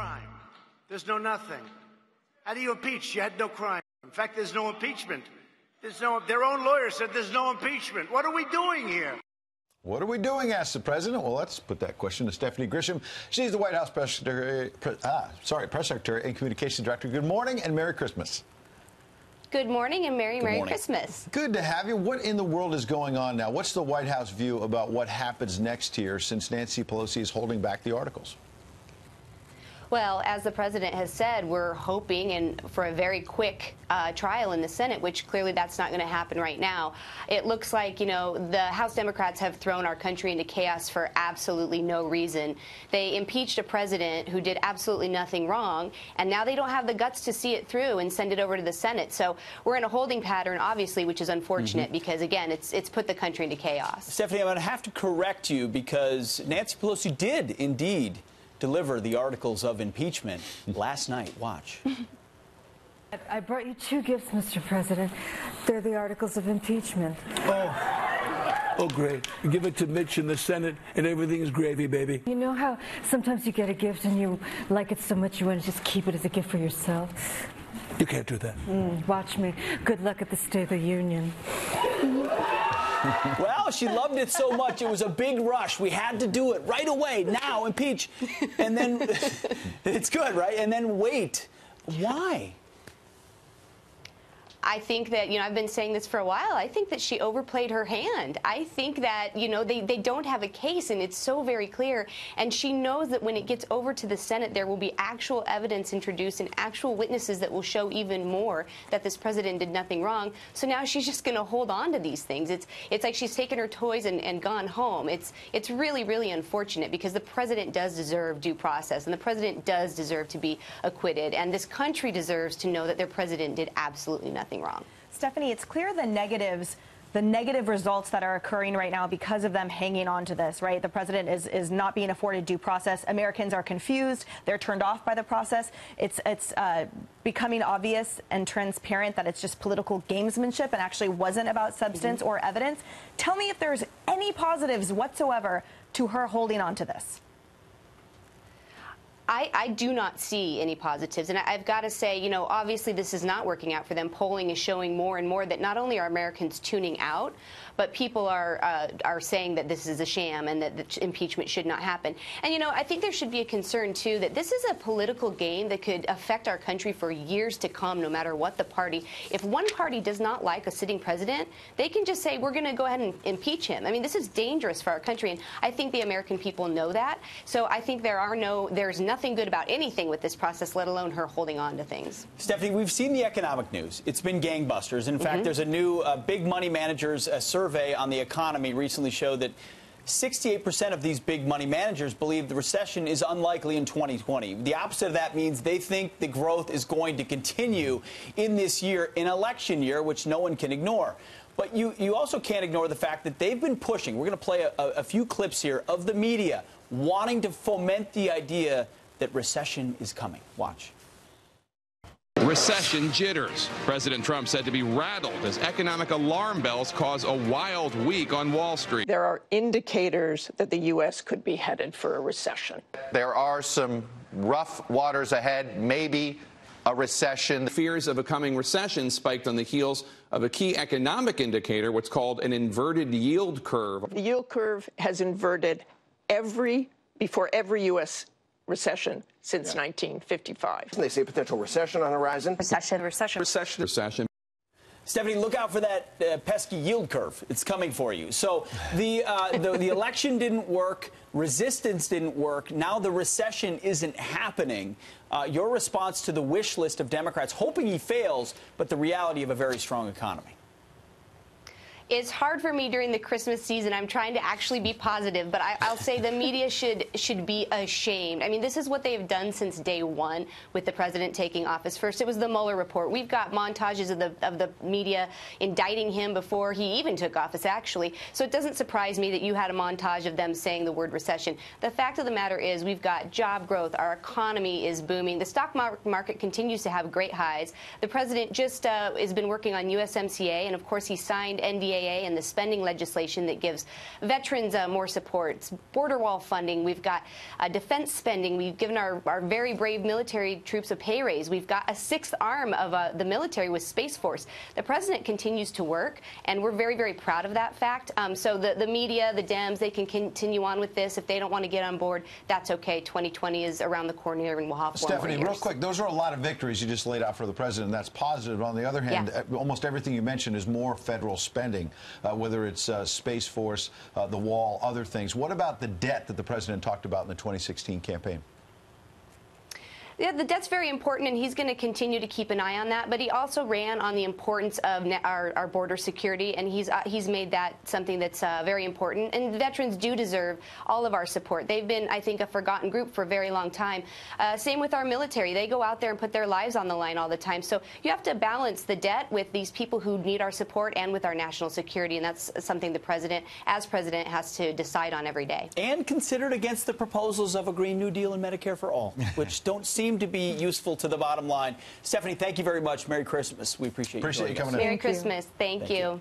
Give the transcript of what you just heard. crime. There's no nothing. How do you impeach? You had no crime. In fact, there's no impeachment. Their own lawyer said there's no impeachment. What are we doing here? What are we doing, asked the president. Well, let's put that question to Stephanie Grisham. She's the White House press secretary, press secretary and communications director. Good morning and Merry Christmas. Good morning and Merry Christmas. Good to have you. What in the world is going on now? What's the White House view about what happens next year since Nancy Pelosi is holding back the articles? Well, as the president has said, we're hoping for a very quick trial in the Senate, which clearly that's not going to happen right now. It looks like, you know, the House Democrats have thrown our country into chaos for absolutely no reason. They impeached a president who did absolutely nothing wrong, and now they don't have the guts to see it through and send it over to the Senate. So we're in a holding pattern, obviously, which is unfortunate because, again, it's put the country into chaos. Stephanie, I'm going to have to correct you because Nancy Pelosi did indeed deliver the articles of impeachment last night. Watch. I brought you two gifts, Mr. President. They're the articles of impeachment. Oh, great. You give it to Mitch in the Senate, and everything is gravy, baby. You know how sometimes you get a gift and you like it so much you want to just keep it as a gift for yourself? You can't do that. Watch me. Good luck at the State of the Union. Well, she loved it so much. It was a big rush. We had to do it right away. Now, impeach. And then it's good, right? And then wait. Why? I think that, you know, I've been saying this for a while. I think that she overplayed her hand. I think that, you know, they don't have a case, and it's so very clear. And she knows that when it gets over to the Senate, there will be actual evidence introduced and actual witnesses that will show even more that this president did nothing wrong. So now she's just going to hold on to these things. It's like she's taken her toys and gone home. It's really, really unfortunate because the president does deserve due process, and the president does deserve to be acquitted. And this country deserves to know that their president did absolutely nothing wrong. Stephanie, it's clear the negative results that are occurring right now because of them hanging on to this, right? The president is not being afforded due process. Americans are confused. They're turned off by the process. It's becoming obvious and transparent that it's just political gamesmanship and actually wasn't about substance or evidence. Tell me if there's any positives whatsoever to her holding on to this. I do not see any positives, and I've got to say, you know, obviously this is not working out for them. Polling is showing more and more that not only are Americans tuning out, but people are saying that this is a sham and that the impeachment should not happen. And, you know, I think there should be a concern, too, that this is a political game that could affect our country for years to come, no matter what the party. If one party does not like a sitting president, they can just say, we're going to go ahead and impeach him. I mean, this is dangerous for our country, and I think the American people know that. So I think there's nothing good about anything with this process, let alone her holding on to things. Stephanie, we've seen the economic news. It's been gangbusters. In fact, there's a new big money managers survey on the economy recently showed that 68% of these big money managers believe the recession is unlikely in 2020. The opposite of that means they think the growth is going to continue in this year, in election year, which no one can ignore. But you also can't ignore the fact that they've been pushing. We're going to play a few clips here of the media wanting to foment the idea that recession is coming. Watch. Recession jitters. President Trump said to be rattled as economic alarm bells cause a wild week on Wall Street. There are indicators that the U.S. could be headed for a recession. There are some rough waters ahead, maybe a recession. Fears of a coming recession spiked on the heels of a key economic indicator, what's called an inverted yield curve. The yield curve has inverted before every U.S. recession since 1955. They say potential recession on the horizon. Recession. Stephanie, look out for that pesky yield curve. It's coming for you. So the election didn't work. Resistance didn't work. Now the recession isn't happening. Your response to the wish list of Democrats, hoping he fails, but the reality of a very strong economy. It's hard for me during the Christmas season. I'm trying to actually be positive, but I'll say the media should be ashamed. I mean, this is what they have done since day one with the president taking office. First, it was the Mueller report. We've got montages of the media indicting him before he even took office, actually. So it doesn't surprise me that you had a montage of them saying the word recession. The fact of the matter is we've got job growth. Our economy is booming. The stock market continues to have great highs. The president just has been working on USMCA, and, of course, he signed NDA USMCA and the spending legislation that gives veterans more supports, border wall funding. We've got defense spending. We've given our very brave military troops a pay raise. We've got a sixth arm of the military with Space Force. The president continues to work, and we're very, very proud of that fact. So the media, the Dems, they can continue on with this. If they don't want to get on board, that's okay. 2020 is around the corner here, and we'll hop. Stephanie, real quick, those are a lot of victories you just laid out for the president. That's positive. On the other hand, almost everything you mentioned is more federal spending, whether it's Space Force, the wall, other things. What about the debt that the president talked about in the 2016 campaign? Yeah, the debt's very important, and he's going to continue to keep an eye on that. But he also ran on the importance of our border security, and he's made that something that's very important. And veterans do deserve all of our support. They've been, I think, a forgotten group for a very long time. Same with our military. They go out there and put their lives on the line all the time. So you have to balance the debt with these people who need our support and with our national security, and that's something the president, as president, has to decide on every day. And considered against the proposals of a Green New Deal and Medicare for all, which don't seem to be useful to the bottom line. Stephanie, thank you very much. Merry Christmas. We appreciate you coming in. Merry Christmas. Thank you.